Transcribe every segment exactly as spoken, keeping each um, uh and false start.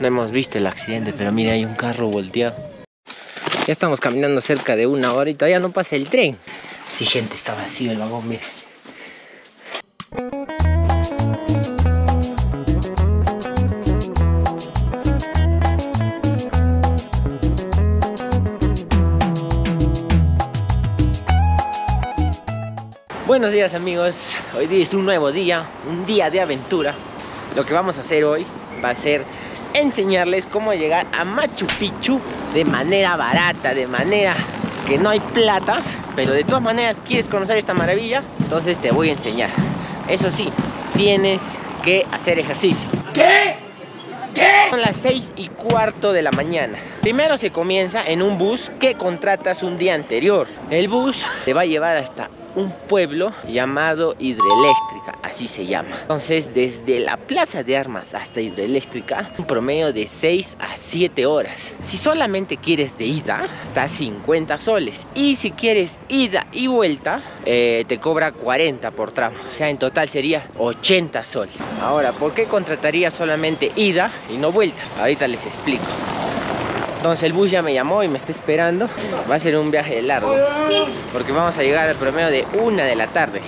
No hemos visto el accidente, pero mira, hay un carro volteado. Ya estamos caminando cerca de una hora y todavía no pasa el tren. Sí, gente, está vacío el vagón, mira. Buenos días, amigos. Hoy día es un nuevo día, un día de aventura. Lo que vamos a hacer hoy va a ser enseñarles cómo llegar a Machu Picchu de manera barata, de manera que no hay plata, pero de todas maneras quieres conocer esta maravilla, entonces te voy a enseñar. Eso sí, tienes que hacer ejercicio. ¿Qué? ¿Qué? Son las seis y cuarto de la mañana. Primero se comienza en un bus que contratas un día anterior. El bus te va a llevar hasta un pueblo llamado Hidroeléctrica, así se llama. Entonces, desde la Plaza de Armas hasta Hidroeléctrica, un promedio de seis a siete horas. Si solamente quieres de ida, está cincuenta soles. Y si quieres ida y vuelta, eh, te cobra cuarenta por tramo. O sea, en total sería ochenta soles. Ahora, ¿por qué contrataría solamente ida y no vuelta? Ahorita les explico. Entonces el bus ya me llamó y me está esperando. Va a ser un viaje largo, porque vamos a llegar al promedio de una de la tarde.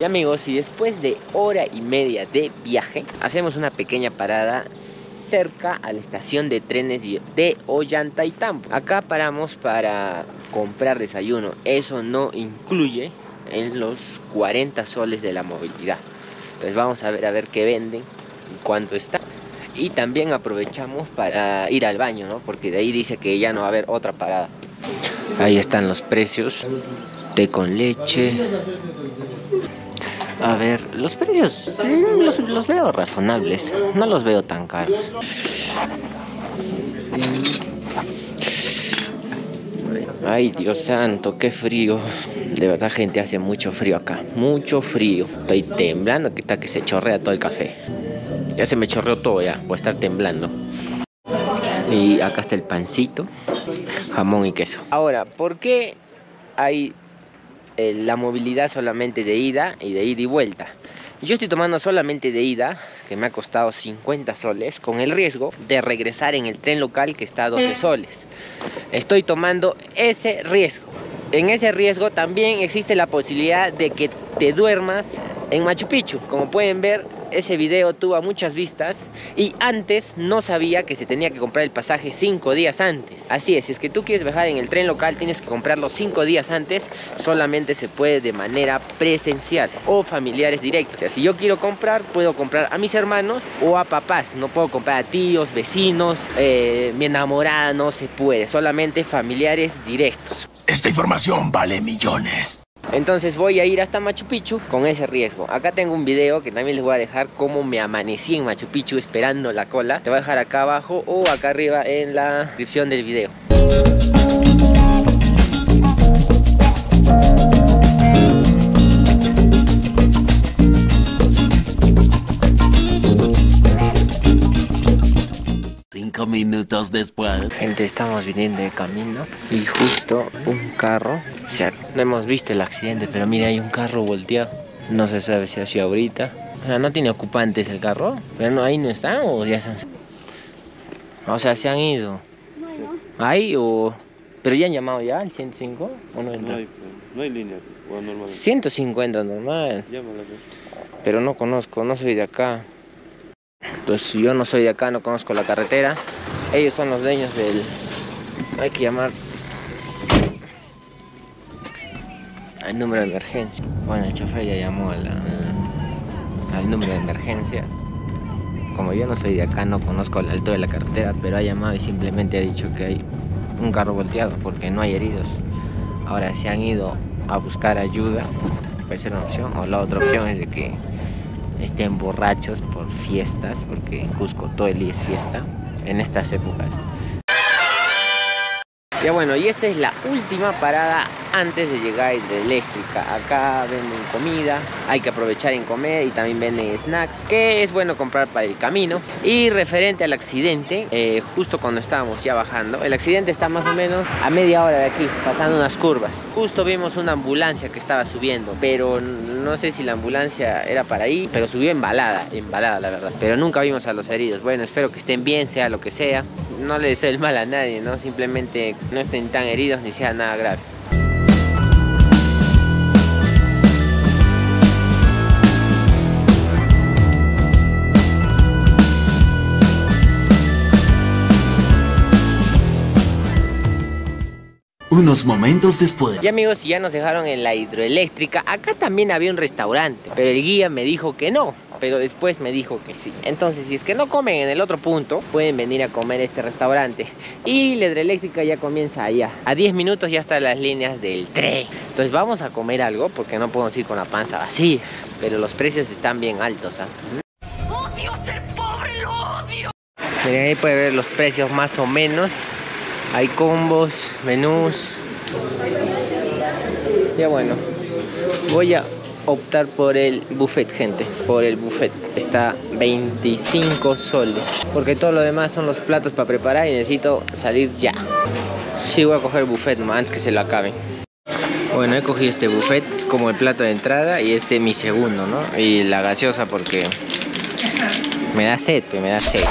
Y amigos, y después de hora y media de viaje, hacemos una pequeña parada cerca a la estación de trenes de Ollantaytambo. Acá paramos para comprar desayuno. Eso no incluye en los cuarenta soles de la movilidad. Entonces vamos a ver a ver qué venden, cuánto está. Y también aprovechamos para ir al baño, ¿no? Porque de ahí dice que ya no va a haber otra parada. Ahí están los precios. Té con leche. A ver, los precios los, los veo razonables, no los veo tan caros. Ay, Dios santo, qué frío. De verdad, gente, hace mucho frío acá, mucho frío. Estoy temblando, que está que se chorrea todo el café. Ya se me chorreó todo ya, voy a estar temblando. Y acá está el pancito, jamón y queso. Ahora, ¿por qué hay la movilidad solamente de ida y de ida y vuelta? Yo estoy tomando solamente de ida, que me ha costado cincuenta soles, con el riesgo de regresar en el tren local que está a doce soles. Estoy tomando ese riesgo. En ese riesgo también existe la posibilidad de que te duermas en Machu Picchu. Como pueden ver, ese video tuvo muchas vistas y antes no sabía que se tenía que comprar el pasaje cinco días antes. Así es, si es que tú quieres viajar en el tren local, tienes que comprarlo cinco días antes. Solamente se puede de manera presencial o familiares directos. O sea, si yo quiero comprar, puedo comprar a mis hermanos o a papás. No puedo comprar a tíos, vecinos, eh, mi enamorada, no se puede. Solamente familiares directos. Esta información vale millones. Entonces voy a ir hasta Machu Picchu con ese riesgo. Acá tengo un video que también les voy a dejar cómo me amanecí en Machu Picchu esperando la cola. Te voy a dejar acá abajo o acá arriba en la descripción del video. Minutos después. Gente, estamos viniendo de camino y justo un carro, o sea, no hemos visto el accidente, pero mira, hay un carro volteado. No se sabe si ha sido ahorita. O sea, no tiene ocupantes el carro, pero no, ahí no están o ya se han... O sea, se han ido. Bueno. Ahí o... Pero ya han llamado ya al ciento cinco o no, no hay, no hay línea. Normal. ciento cincuenta normal. Llámala, pues. Pero no conozco, no soy de acá. Entonces yo no soy de acá, no conozco la carretera. Ellos son los dueños del... Hay que llamar al número de emergencia. Bueno, el chofer ya llamó a la... al número de emergencias. Como yo no soy de acá, no conozco la altura de la carretera, pero ha llamado y simplemente ha dicho que hay un carro volteado porque no hay heridos. Ahora, si han ido a buscar ayuda, puede ser una opción, o la otra opción es de que estén borrachos por fiestas, porque en Cusco todo el día es fiesta en estas épocas. Ya bueno, y esta es la última parada antes de llegar a Hidroeléctrica. Acá venden comida, hay que aprovechar en comer, y también venden snacks, que es bueno comprar para el camino. Y referente al accidente, eh, justo cuando estábamos ya bajando, el accidente está más o menos a media hora de aquí, pasando unas curvas. Justo vimos una ambulancia que estaba subiendo, pero no sé si la ambulancia era para ahí, pero subió embalada, embalada la verdad. Pero nunca vimos a los heridos. Bueno, espero que estén bien, sea lo que sea. No le deseo el mal a nadie, ¿no? Simplemente no estén tan heridos ni sea nada grave. Unos momentos después. Y amigos, ya nos dejaron en la Hidroeléctrica. Acá también había un restaurante, pero el guía me dijo que no, pero después me dijo que sí. Entonces, si es que no comen en el otro punto, pueden venir a comer a este restaurante. Y la Hidroeléctrica ya comienza allá. A diez minutos ya están las líneas del tren. Entonces vamos a comer algo, porque no podemos ir con la panza vacía. Pero los precios están bien altos, ¿ah? ¿eh? ¡Odio ser pobre, lo odio! Miren, ahí puede ver los precios más o menos. Hay combos, menús. Ya bueno, voy a optar por el buffet, gente. Por el buffet. Está veinticinco soles. Porque todo lo demás son los platos para preparar y necesito salir ya. Sí, voy a coger buffet nomás antes que se lo acaben. Bueno, he cogido este buffet como el plato de entrada y este mi segundo, ¿no? Y la gaseosa porque me da sed, me da sed.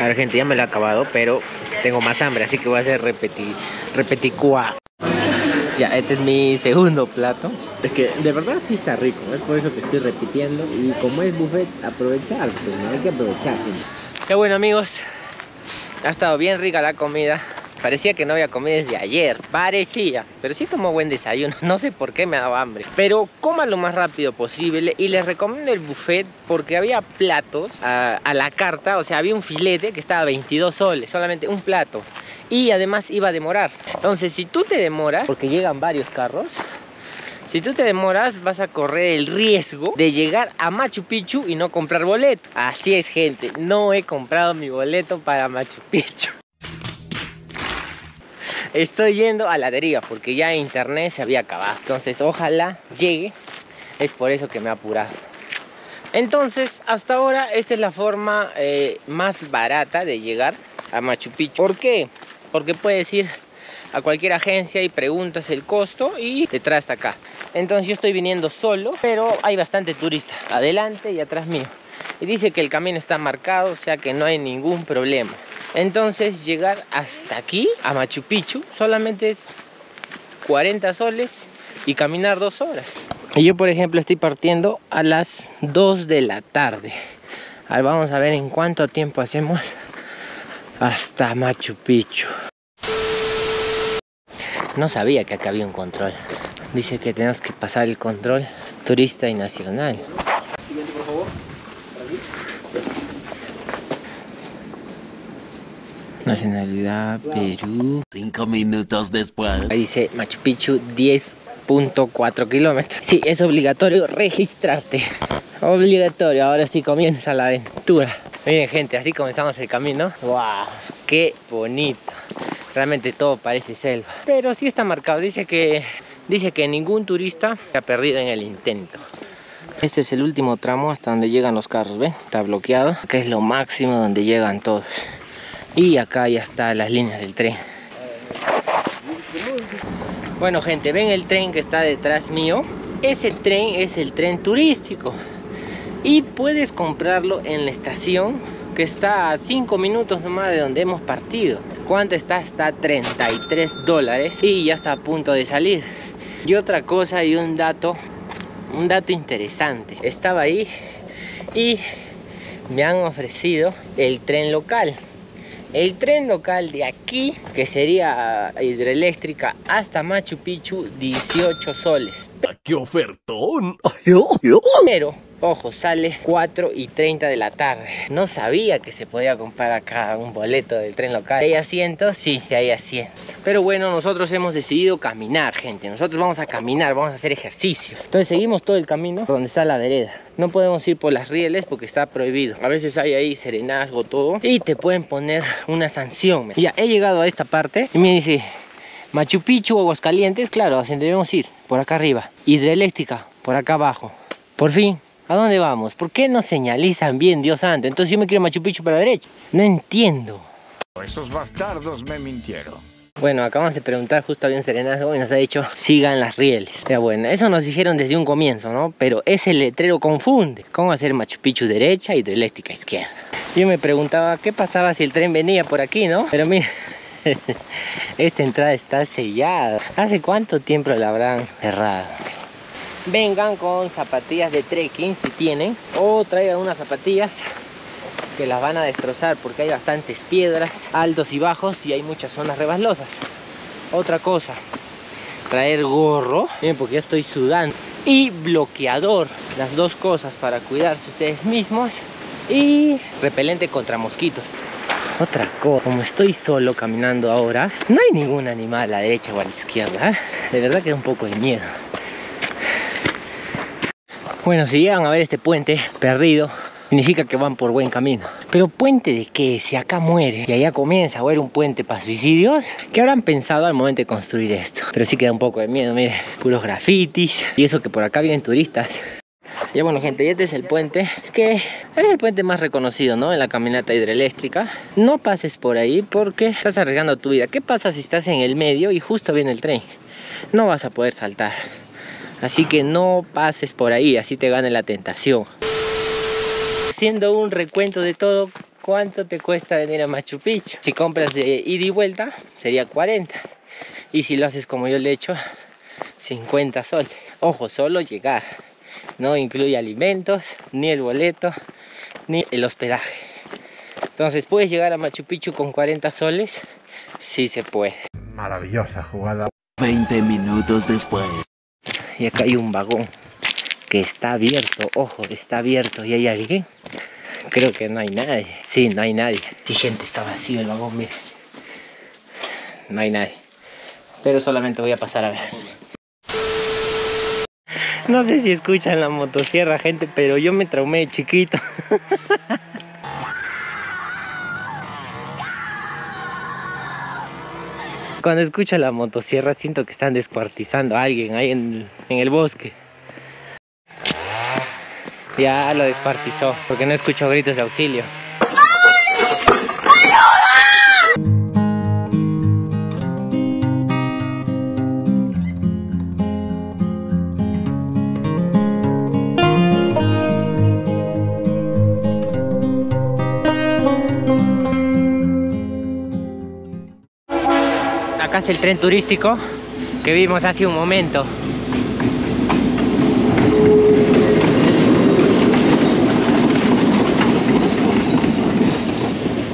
A ver, gente, ya me lo he acabado, pero tengo más hambre, así que voy a hacer repetir, repeticua. Ya, este es mi segundo plato. Es que de verdad sí está rico, es por eso que estoy repitiendo. Y como es buffet, aprovechar, pues, ¿no? Hay que aprovechar. Qué bueno, amigos. Ha estado bien rica la comida. Parecía que no había comido desde ayer, parecía, pero sí tomó buen desayuno, no sé por qué me daba hambre. Pero coma lo más rápido posible y les recomiendo el buffet porque había platos a, a la carta, o sea, había un filete que estaba a veintidós soles, solamente un plato. Y además iba a demorar, entonces si tú te demoras, porque llegan varios carros, si tú te demoras vas a correr el riesgo de llegar a Machu Picchu y no comprar boleto. Así es, gente, no he comprado mi boleto para Machu Picchu. Estoy yendo a la deriva porque ya internet se había acabado. Entonces ojalá llegue. Es por eso que me ha apurado. Entonces hasta ahora esta es la forma eh, más barata de llegar a Machu Picchu. ¿Por qué? Porque puedes ir a cualquier agencia y preguntas el costo y te traes hasta acá. Entonces yo estoy viniendo solo, pero hay bastante turista adelante y atrás mío. Y dice que el camino está marcado, o sea que no hay ningún problema. Entonces llegar hasta aquí, a Machu Picchu, solamente es cuarenta soles y caminar dos horas. Y yo, por ejemplo, estoy partiendo a las dos de la tarde. A ver, vamos a ver en cuánto tiempo hacemos hasta Machu Picchu. No sabía que acá había un control. Dice que tenemos que pasar el control turista y nacional. Siguiente, por favor. Nacionalidad, Perú. Cinco minutos después. Ahí dice Machu Picchu diez punto cuatro kilómetros. Sí, es obligatorio registrarte. Obligatorio, ahora sí comienza la aventura. Miren, gente, así comenzamos el camino. ¡Wow! ¡Qué bonito! Realmente todo parece selva. Pero sí está marcado, dice que, dice que ningún turista se ha perdido en el intento. Este es el último tramo hasta donde llegan los carros, ¿ven? Está bloqueado, que es lo máximo donde llegan todos. Y acá ya están las líneas del tren. Bueno, gente, ven el tren que está detrás mío. Ese tren es el tren turístico. Y puedes comprarlo en la estación que está a cinco minutos nomás de donde hemos partido. ¿Cuánto está? Está a treinta y tres dólares. Y ya está a punto de salir. Y otra cosa y un dato, un dato interesante. Estaba ahí y me han ofrecido el tren local. El tren local de aquí, que sería Hidroeléctrica, hasta Machu Picchu, dieciocho soles. ¡Qué ofertón! Pero Ojo, sale cuatro y treinta de la tarde. No sabía que se podía comprar acá un boleto del tren local. ¿Hay asientos? Sí, hay asientos. Pero bueno, nosotros hemos decidido caminar, gente. Nosotros vamos a caminar, vamos a hacer ejercicio. Entonces seguimos todo el camino donde está la vereda. No podemos ir por las rieles porque está prohibido. A veces hay ahí serenazgo, todo. Y te pueden poner una sanción. Ya, he llegado a esta parte y me dice... Machu Picchu, Aguascalientes, claro, así debemos ir. Por acá arriba. Hidroeléctrica, por acá abajo. Por fin, ¿a dónde vamos? ¿Por qué no señalizan bien, Dios santo? Entonces yo me quiero Machu Picchu para la derecha. No entiendo. Esos bastardos me mintieron. Bueno, acabamos de preguntar justo a un serenazgo y nos ha dicho, sigan las rieles. Ya bueno, eso nos dijeron desde un comienzo, ¿no? Pero ese letrero confunde. ¿Cómo hacer Machu Picchu derecha, Hidroeléctrica izquierda? Yo me preguntaba, ¿qué pasaba si el tren venía por aquí, no? Pero mira... Esta entrada está sellada. ¿Hace cuánto tiempo la habrán cerrado? Vengan con zapatillas de trekking si tienen. O traigan unas zapatillas que las van a destrozar porque hay bastantes piedras, altos y bajos, y hay muchas zonas rebaslosas. Otra cosa, traer gorro. Miren, porque yo estoy sudando. Y bloqueador. Las dos cosas para cuidarse ustedes mismos. Y repelente contra mosquitos. Otra cosa, como estoy solo caminando ahora, no hay ningún animal a la derecha o a la izquierda, ¿eh? De verdad que da un poco de miedo. Bueno, si llegan a ver este puente perdido, significa que van por buen camino. Pero ¿puente de qué? Si acá muere y allá comienza a haber un puente para suicidios, ¿qué habrán pensado al momento de construir esto? Pero sí que da un poco de miedo, miren, puros grafitis y eso que por acá vienen turistas. Ya bueno, gente, este es el puente, que es el puente más reconocido, ¿no? En la caminata hidroeléctrica. No pases por ahí porque estás arriesgando tu vida. ¿Qué pasa si estás en el medio y justo viene el tren? No vas a poder saltar. Así que no pases por ahí, así te gana la tentación. Haciendo un recuento de todo, ¿cuánto te cuesta venir a Machu Picchu? Si compras de ida y vuelta, sería cuarenta. Y si lo haces como yo le he hecho, cincuenta soles. Ojo, solo llegar. No incluye alimentos, ni el boleto, ni el hospedaje. Entonces, ¿puedes llegar a Machu Picchu con cuarenta soles? Sí se puede. Maravillosa jugada. veinte minutos después. Y acá hay un vagón que está abierto. Ojo, está abierto. ¿Y hay alguien? Creo que no hay nadie. Sí, no hay nadie. Sí, gente, está vacío el vagón, mira. No hay nadie. Pero solamente voy a pasar a ver. No sé si escuchan la motosierra, gente, pero yo me traumé de chiquito. Cuando escucho la motosierra siento que están descuartizando a alguien ahí en, en el bosque. Ya lo descuartizó, porque no escucho gritos de auxilio. Acá está el tren turístico que vimos hace un momento.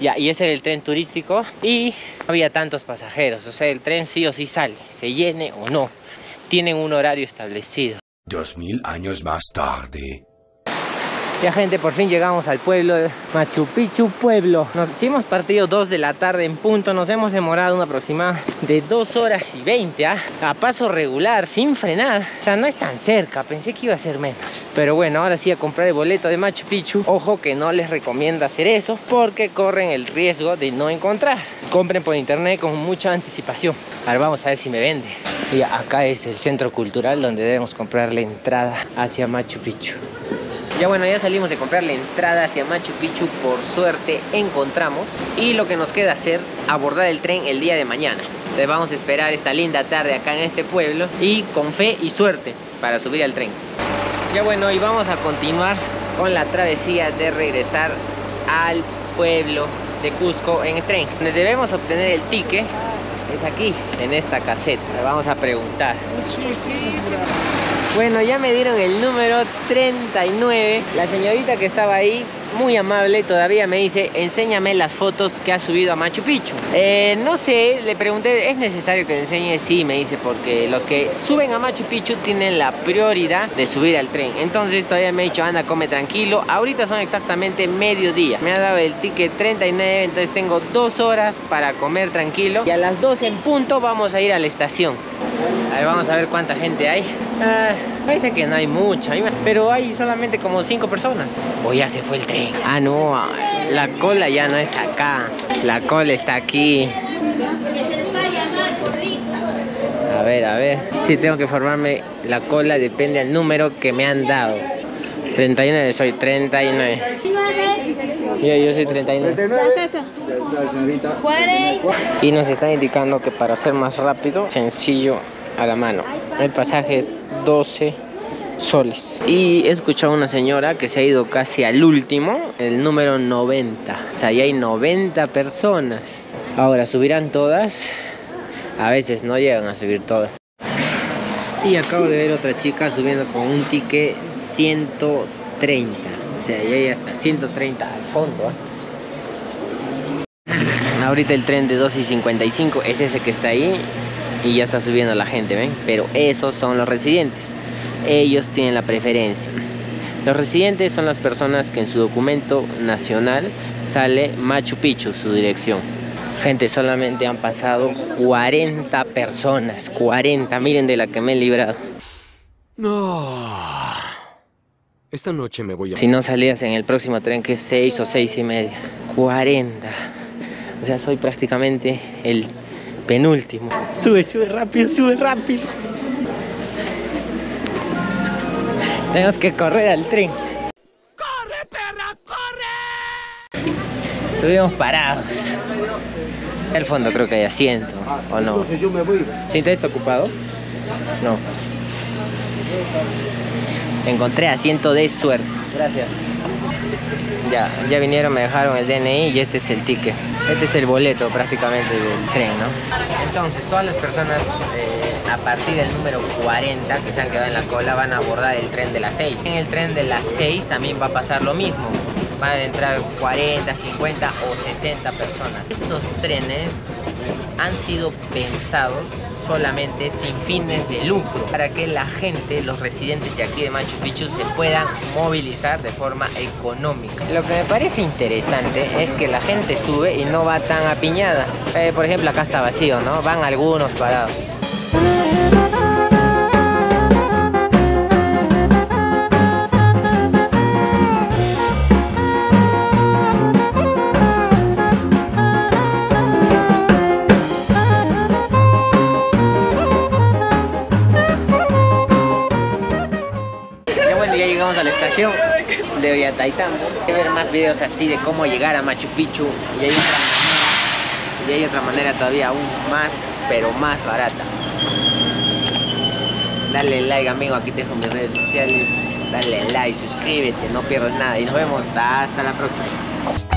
Ya, y ese era el tren turístico y no había tantos pasajeros. O sea, el tren sí o sí sale, se llene o no. Tienen un horario establecido. Dos mil años más tarde. Ya, gente, por fin llegamos al pueblo de Machu Picchu Pueblo. Nos hemos partido dos de la tarde en punto. Nos hemos demorado una aproximada de dos horas y veinte, ¿eh? A paso regular, sin frenar. O sea, no es tan cerca, pensé que iba a ser menos. Pero bueno, ahora sí a comprar el boleto de Machu Picchu. Ojo que no les recomiendo hacer eso porque corren el riesgo de no encontrar. Compren por internet con mucha anticipación. Ahora vamos a ver si me vende. Y acá es el centro cultural donde debemos comprar la entrada hacia Machu Picchu. Ya bueno, ya salimos de comprar la entrada hacia Machu Picchu, por suerte encontramos. Y lo que nos queda hacer, abordar el tren el día de mañana. Entonces vamos a esperar esta linda tarde acá en este pueblo y con fe y suerte para subir al tren. Ya bueno, y vamos a continuar con la travesía de regresar al pueblo de Cusco en el tren. Donde debemos obtener el ticket es aquí, en esta caseta. Le vamos a preguntar. Muchísimas. Bueno, ya me dieron el número treinta y nueve. La señorita que estaba ahí muy amable, todavía me dice, enséñame las fotos que has subido a Machu Picchu. Eh, no sé, le pregunté, ¿es necesario que le enseñe? Sí, me dice, porque los que suben a Machu Picchu tienen la prioridad de subir al tren. Entonces todavía me ha dicho, anda, come tranquilo. Ahorita son exactamente mediodía. Me ha dado el ticket treinta y nueve, entonces tengo dos horas para comer tranquilo. Y a las doce en punto vamos a ir a la estación. A ver, vamos a ver cuánta gente hay. Ah, parece que no hay mucha, pero hay solamente como cinco personas. O ya se fue el tren. Ah, no, la cola ya no está acá. La cola está aquí. A ver, a ver. Sí, tengo que formarme la cola, depende del número que me han dado. treinta y nueve, soy treinta y nueve. Yo, yo soy treinta y nueve. Y nos están indicando que para ser más rápido, sencillo, a la mano. El pasaje es doce soles. Y he escuchado a una señora que se ha ido casi al último, el número noventa. O sea, ahí hay noventa personas. Ahora, ¿subirán todas? A veces no llegan a subir todas. Y acabo de ver otra chica subiendo con un ticket ciento treinta. O sea, ya hay hasta ciento treinta al fondo, ¿eh? Ahorita el tren de dos y cincuenta y cinco es ese que está ahí. Y ya está subiendo la gente, ¿ven? Pero esos son los residentes. Ellos tienen la preferencia. Los residentes son las personas que en su documento nacional sale Machu Picchu, su dirección. Gente, solamente han pasado cuarenta personas. cuarenta, miren de la que me he librado. No. Esta noche me voy a... Si no salías en el próximo tren, que es seis o seis y media. cuarenta. O sea, soy prácticamente el penúltimo. Sube, sube rápido, sube rápido. Tenemos que correr al tren. ¡Corre, perra, corre! Subimos parados. Al fondo creo que hay asiento, ¿o no? Entonces yo me voy. ¿Sí te está ocupado? No. Encontré asiento de suerte. Gracias. Ya, ya vinieron, me dejaron el D N I y este es el ticket. Este es el boleto prácticamente del tren, ¿no? Entonces, todas las personas eh, a partir del número cuarenta que se han quedado en la cola van a abordar el tren de las seis. En el tren de las seis también va a pasar lo mismo. Van a entrar cuarenta, cincuenta o sesenta personas. Estos trenes han sido pensados solamente sin fines de lucro, para que la gente, los residentes de aquí de Machu Picchu, se puedan movilizar de forma económica. Lo que me parece interesante es que la gente sube y no va tan apiñada. Eh, por ejemplo, acá está vacío, ¿no? Van algunos parados. De Ollantaytambo. Quiero ver más videos así de cómo llegar a Machu Picchu, y hay otra manera, y hay otra manera todavía aún más, pero más barata. Dale like, amigo, aquí te dejo mis redes sociales. Dale like, suscríbete, no pierdas nada y nos vemos hasta la próxima.